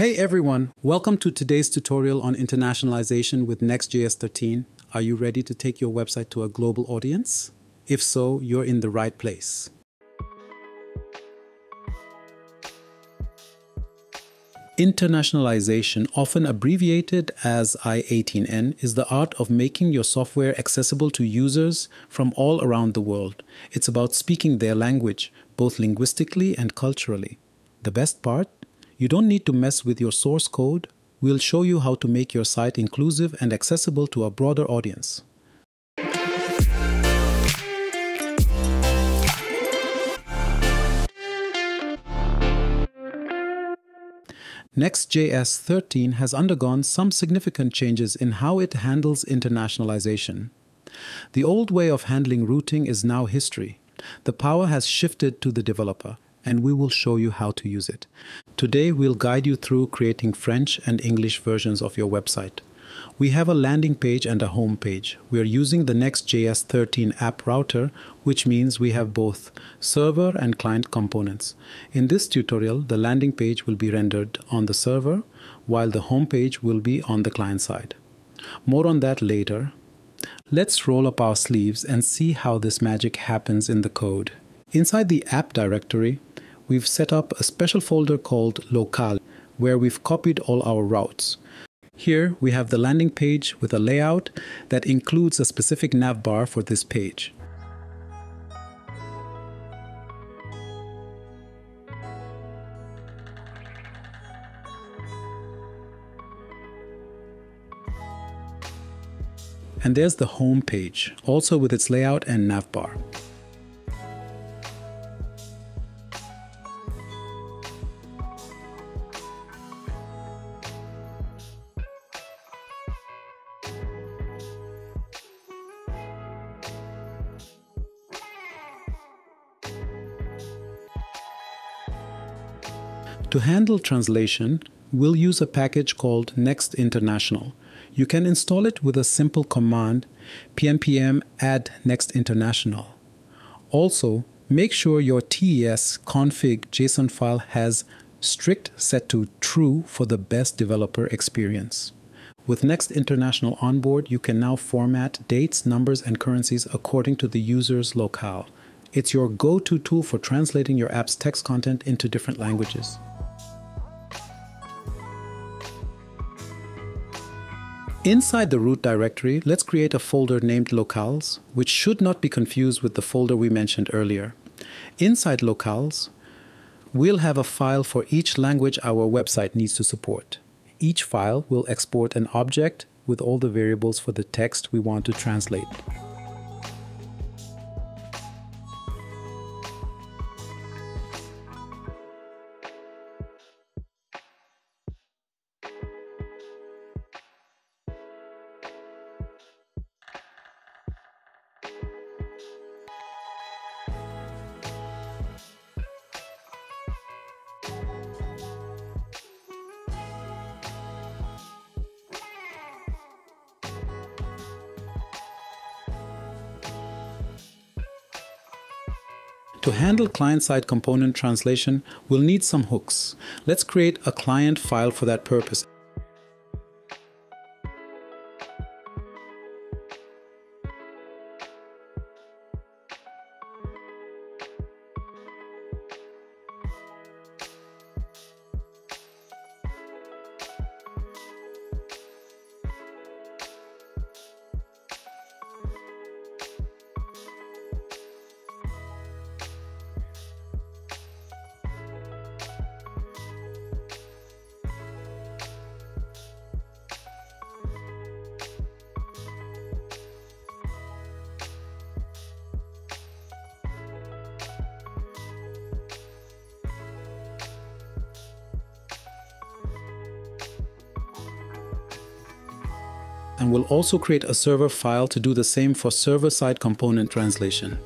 Hey everyone, welcome to today's tutorial on internationalization with Next.js 13. Are you ready to take your website to a global audience? If so, you're in the right place. Internationalization, often abbreviated as i18n, is the art of making your software accessible to users from all around the world. It's about speaking their language, both linguistically and culturally. The best part? You don't need to mess with your source code. We'll show you how to make your site inclusive and accessible to a broader audience. Next.js 13 has undergone some significant changes in how it handles internationalization. The old way of handling routing is now history. The power has shifted to the developer, and we will show you how to use it. Today, we'll guide you through creating French and English versions of your website. We have a landing page and a home page. We are using the Next.js 13 app router, which means we have both server and client components. In this tutorial, the landing page will be rendered on the server, while the home page will be on the client side. More on that later. Let's roll up our sleeves and see how this magic happens in the code. Inside the app directory, we've set up a special folder called Local, where we've copied all our routes. Here we have the landing page with a layout that includes a specific navbar for this page. And there's the home page, also with its layout and navbar. To handle translation, we'll use a package called next-international. You can install it with a simple command pnpm add next-international. Also, make sure your TES config JSON file has strict set to true for the best developer experience. With next-international onboard, you can now format dates, numbers, and currencies according to the user's locale. It's your go-to tool for translating your app's text content into different languages. Inside the root directory, let's create a folder named Locales, which should not be confused with the folder we mentioned earlier. Inside Locales, we'll have a file for each language our website needs to support. Each file will export an object with all the variables for the text we want to translate. To handle client-side component translation, we'll need some hooks. Let's create a client file for that purpose. And we'll also create a server file to do the same for server-side component translation.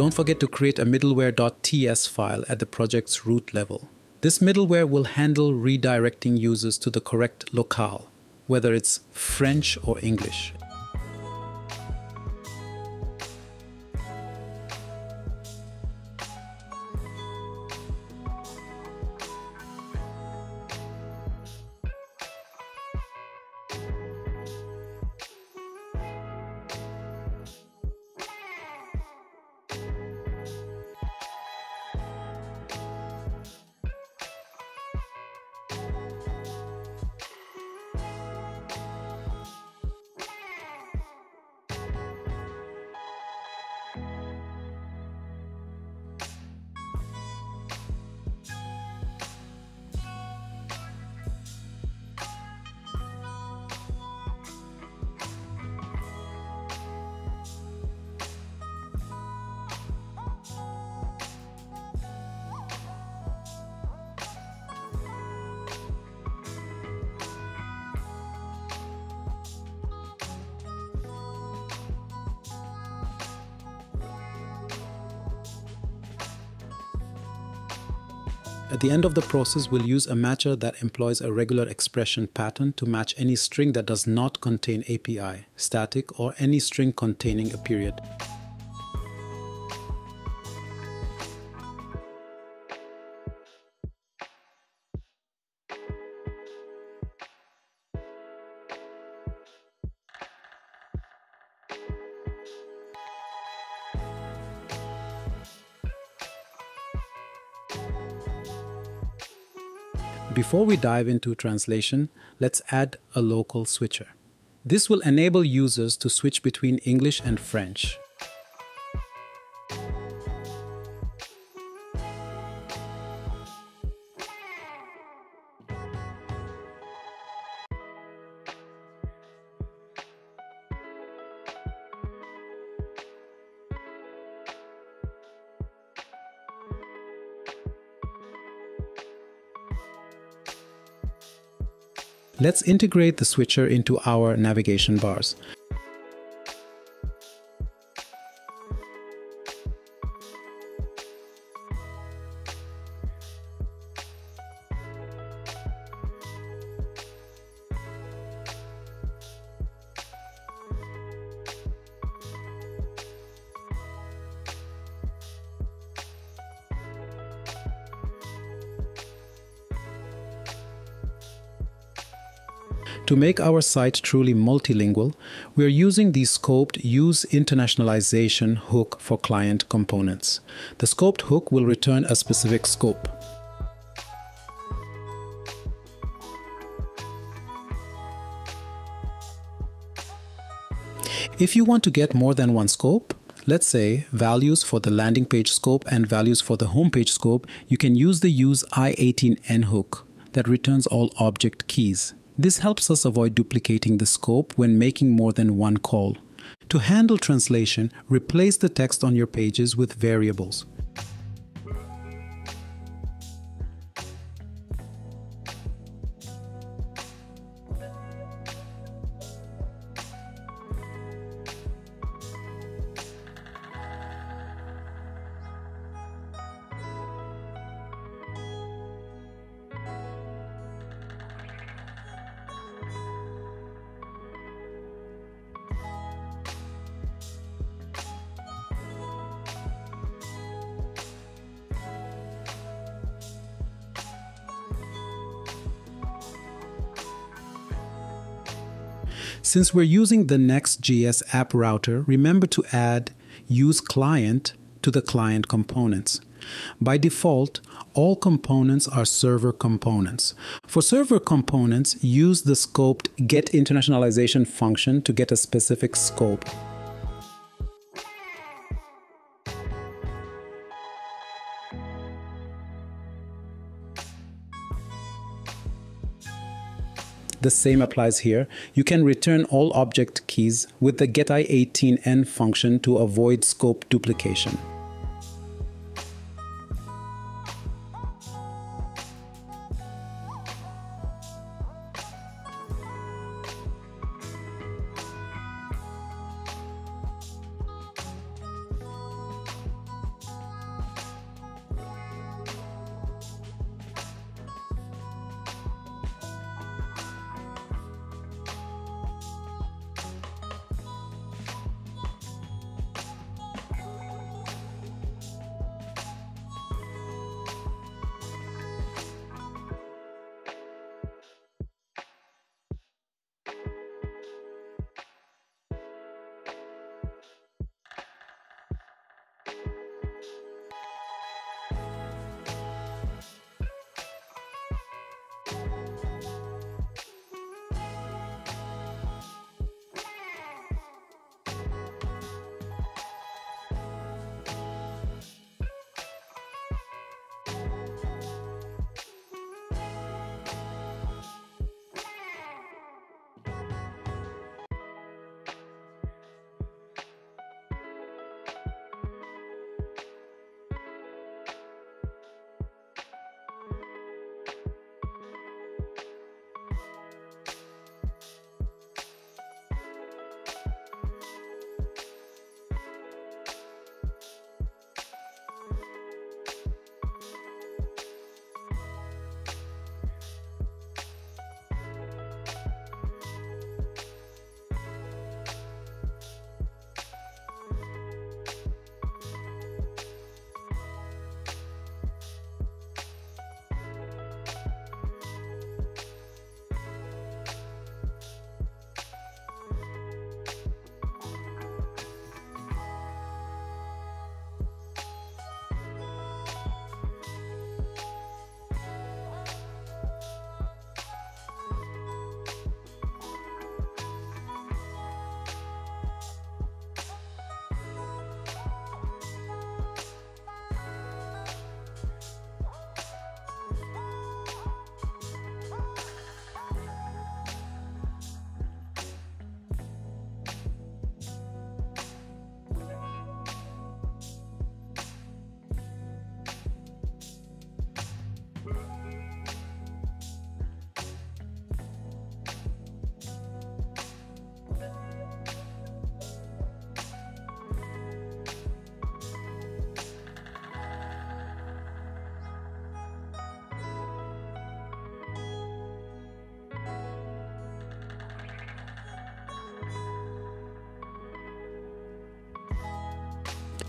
Don't forget to create a middleware.ts file at the project's root level. This middleware will handle redirecting users to the correct locale, whether it's French or English. At the end of the process, we'll use a matcher that employs a regular expression pattern to match any string that does not contain API, static, or any string containing a period. Before we dive into translation, let's add a local switcher. This will enable users to switch between English and French. Let's integrate the switcher into our navigation bars. To make our site truly multilingual, we are using the scoped use-internationalization hook for client components. The scoped hook will return a specific scope. If you want to get more than one scope, let's say values for the landing page scope and values for the homepage scope, you can use the use i18n hook that returns all object keys. This helps us avoid duplicating the scope when making more than one call. To handle translation, replace the text on your pages with variables. Since we're using the Next.js app router, remember to add useClient to the client components. By default, all components are server components. For server components, use the scoped getInternationalization function to get a specific scope. The same applies here. You can return all object keys with the getI18n function to avoid scope duplication.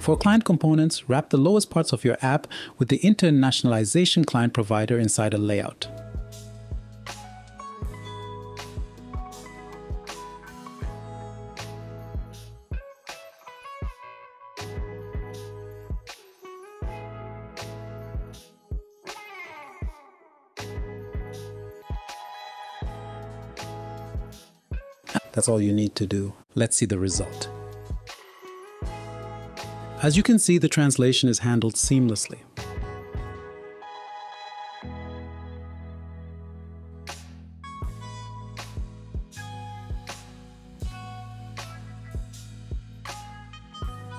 For client components, wrap the lowest parts of your app with the internationalization client provider inside a layout. That's all you need to do. Let's see the result. As you can see, the translation is handled seamlessly.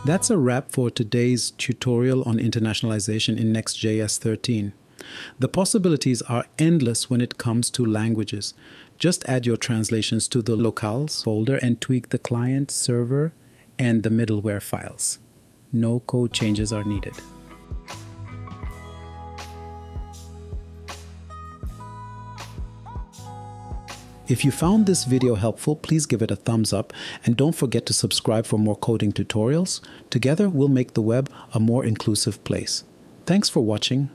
That's a wrap for today's tutorial on internationalization in Next.js 13. The possibilities are endless when it comes to languages. Just add your translations to the locales folder and tweak the client, server, and the middleware files. No code changes are needed. If you found this video helpful, please give it a thumbs up and don't forget to subscribe for more coding tutorials. Together, we'll make the web a more inclusive place. Thanks for watching.